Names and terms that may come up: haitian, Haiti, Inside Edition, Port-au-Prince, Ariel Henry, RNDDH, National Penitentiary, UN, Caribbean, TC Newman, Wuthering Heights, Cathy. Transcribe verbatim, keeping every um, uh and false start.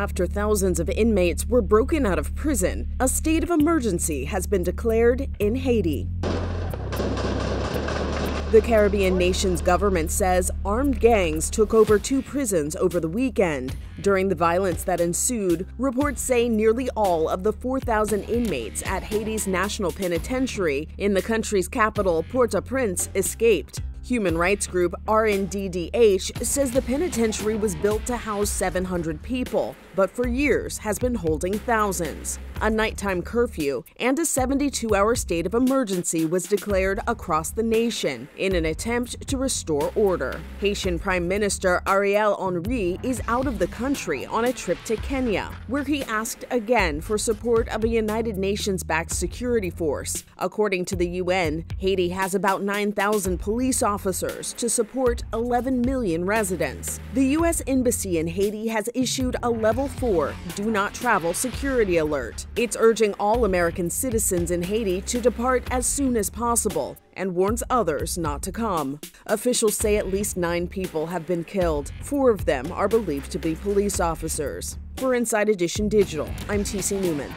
after thousands of inmates were broken out of prison, a state of emergency has been declared in Haiti. The Caribbean nation's government says armed gangs took over two prisons over the weekend. During the violence that ensued, reports say nearly all of the four thousand inmates at Haiti's National Penitentiary in the country's capital, Port-au-Prince, escaped. Human rights group R N D D H says the penitentiary was built to house seven hundred people, but for years has been holding thousands. A nighttime curfew and a seventy-two hour state of emergency was declared across the nation in an attempt to restore order. Haitian Prime Minister Ariel Henry is out of the country on a trip to Kenya, where he asked again for support of a United Nations-backed security force. According to the U N, Haiti has about nine thousand police officers Officers to support eleven million residents. The U S Embassy in Haiti has issued a level four do not travel security alert. It's urging all American citizens in Haiti to depart as soon as possible and warns others not to come. Officials say at least nine people have been killed. Four of them are believed to be police officers. For Inside Edition Digital, I'm T C Newman.